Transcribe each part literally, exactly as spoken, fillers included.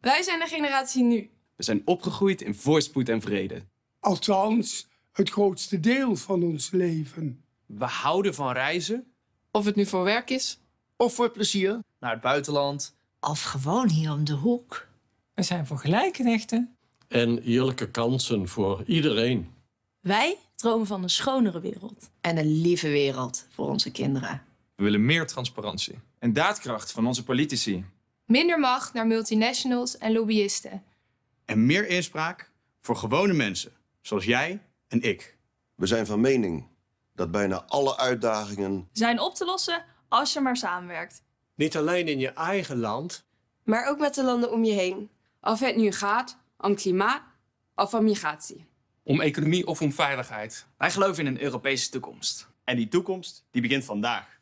Wij zijn de generatie nu. We zijn opgegroeid in voorspoed en vrede. Althans, het grootste deel van ons leven. We houden van reizen. Of het nu voor werk is. Of voor plezier. Naar het buitenland. Of gewoon hier om de hoek. We zijn voor gelijke rechten. En eerlijke kansen voor iedereen. Wij dromen van een schonere wereld. En een lieve wereld voor onze kinderen. We willen meer transparantie. En daadkracht van onze politici. Minder macht naar multinationals en lobbyisten. En meer inspraak voor gewone mensen. Zoals jij en ik. We zijn van mening dat bijna alle uitdagingen zijn op te lossen als je maar samenwerkt. Niet alleen in je eigen land, maar ook met de landen om je heen. Of het nu gaat om klimaat of om migratie. Om economie of om veiligheid. Wij geloven in een Europese toekomst. En die toekomst die begint vandaag.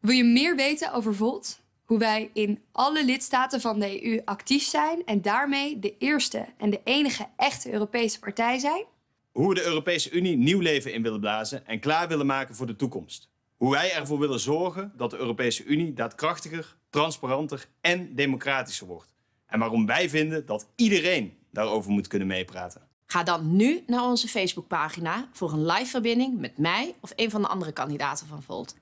Wil je meer weten over Volt? Hoe wij in alle lidstaten van de E U actief zijn en daarmee de eerste en de enige echte Europese partij zijn? Hoe we de Europese Unie nieuw leven in willen blazen en klaar willen maken voor de toekomst. Hoe wij ervoor willen zorgen dat de Europese Unie daadkrachtiger, transparanter en democratischer wordt. En waarom wij vinden dat iedereen daarover moet kunnen meepraten. Ga dan nu naar onze Facebookpagina voor een live verbinding met mij of een van de andere kandidaten van Volt.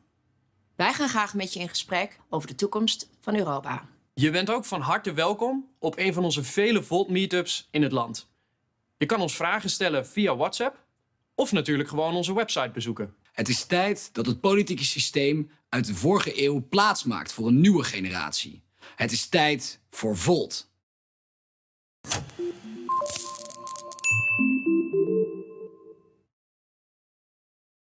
Wij gaan graag met je in gesprek over de toekomst van Europa. Je bent ook van harte welkom op een van onze vele Volt-meetups in het land. Je kan ons vragen stellen via WhatsApp of natuurlijk gewoon onze website bezoeken. Het is tijd dat het politieke systeem uit de vorige eeuw plaatsmaakt voor een nieuwe generatie. Het is tijd voor Volt.